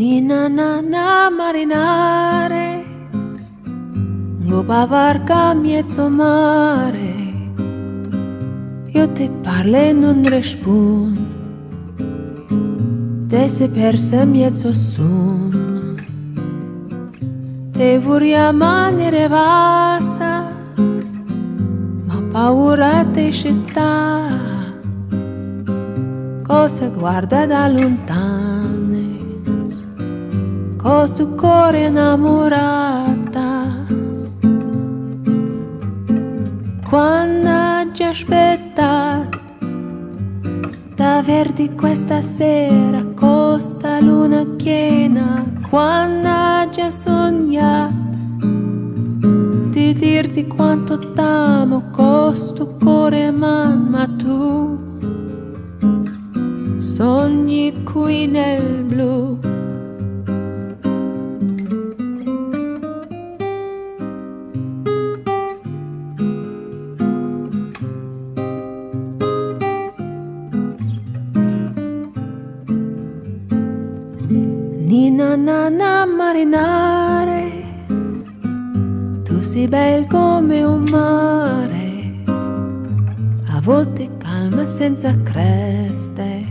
Ninna nanna marinare, nuova barca mezzo mare. Io te parlo e non rispondo, te sei persa mezzo sonno. Te vorrei amare vasa, ma paura te città, cosa guarda da lontano. Cos tu cuore innamorata, quando ci aspetta da verdi questa sera, costa luna piena, quando ci sogna di dirti quanto t'amo, cos tu cuore mamma tu, sogni qui nel blu. Ninna nanna marinare, tu sei bel come un mare, a volte calma senza creste,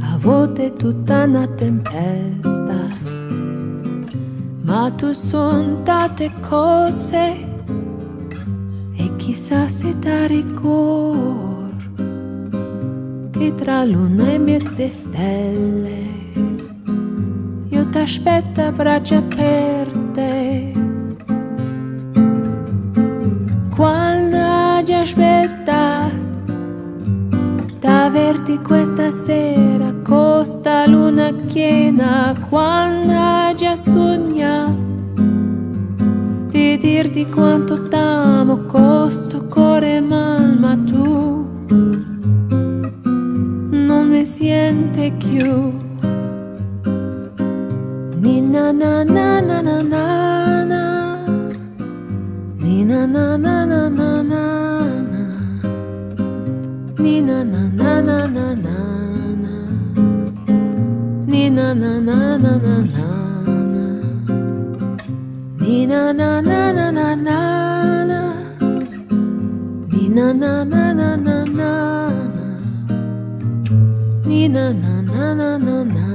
a volte tutta una tempesta, ma tu son tante cose e chissà se da rigor che tra luna e mezze stelle t'aspetta a braccia aperte, quando ci aspetta d'averti questa sera, costa luna piena, quando ci sogna di dirti quanto t'amo, costo cuore mamma tu non mi sente più. Ninna nanna marinare, Ninna nanna marinare, Ninna nanna marinare, Ninna nanna marinare, Ninna nanna marinare, Ninna nanna marinare, Ninna nanna marinare.